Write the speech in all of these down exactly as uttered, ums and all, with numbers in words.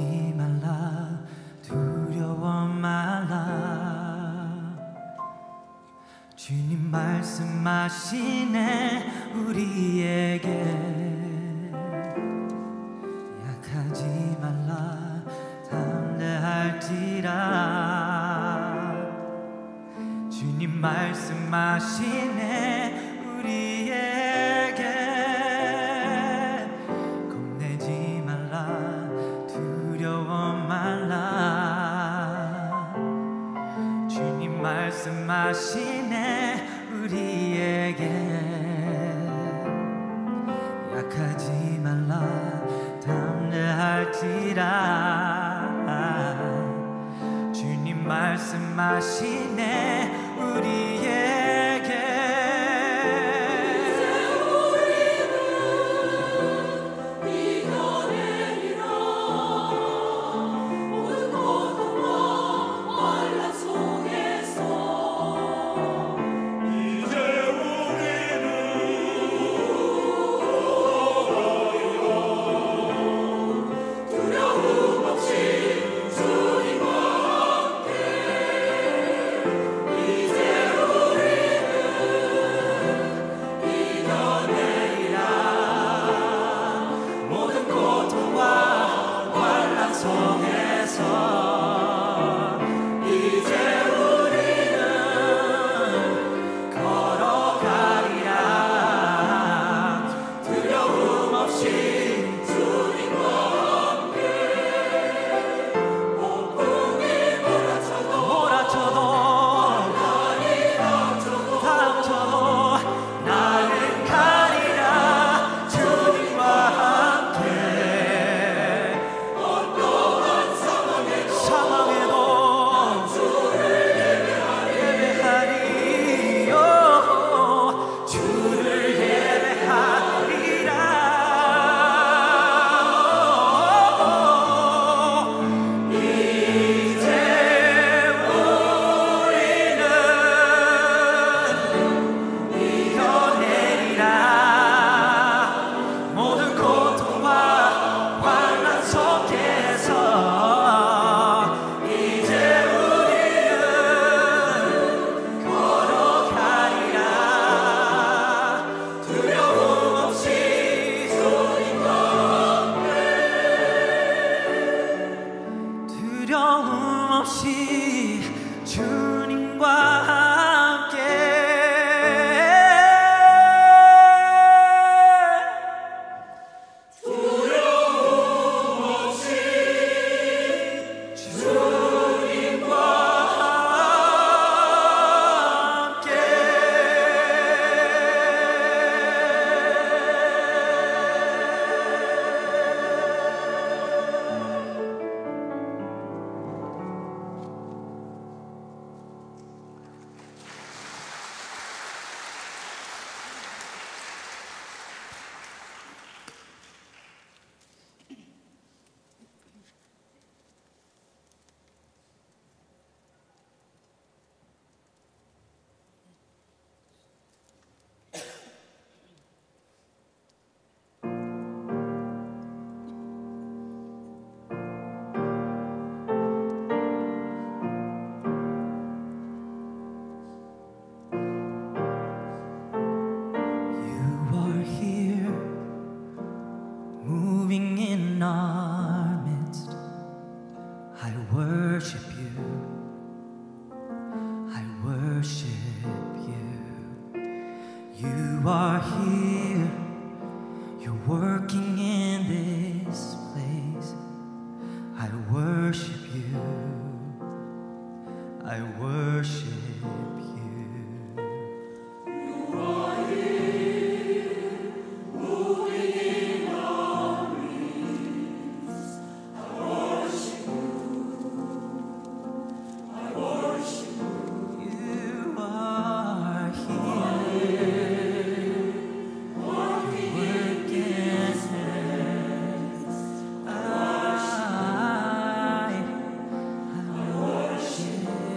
두려워하지 말라, 두려워 말라. 주님 말씀하시네 우리에게. 약하지 말라, 담대할지라. 주님 말씀하시네 우리에게. 말씀하시네 우리에게. 약하지 말라, 담대할지라. 주님 말씀하시네 우리에게.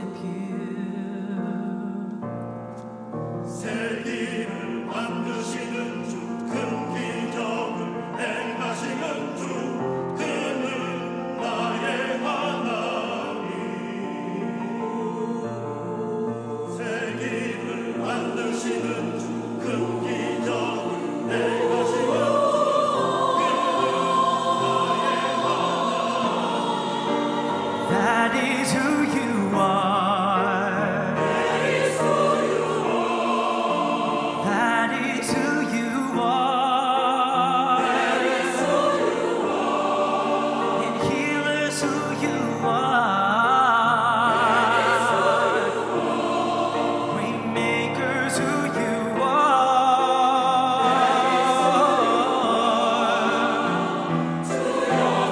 Thank you. That is who you are. That is who you are. That is who you are. That is who you are. And heal us who you are. That is who you are. Remakers who you are. That is who you are.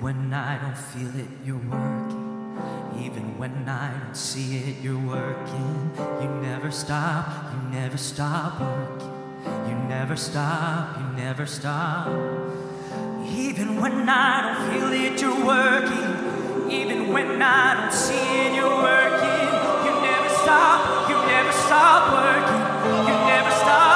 When I don't feel it, you're working. Even when I don't see it, you're working. You never stop, you never stop working. You never stop, you never stop. Even when I don't feel it, you're working. Even when I don't see it, you're working. You never stop, you never stop working. You never stop.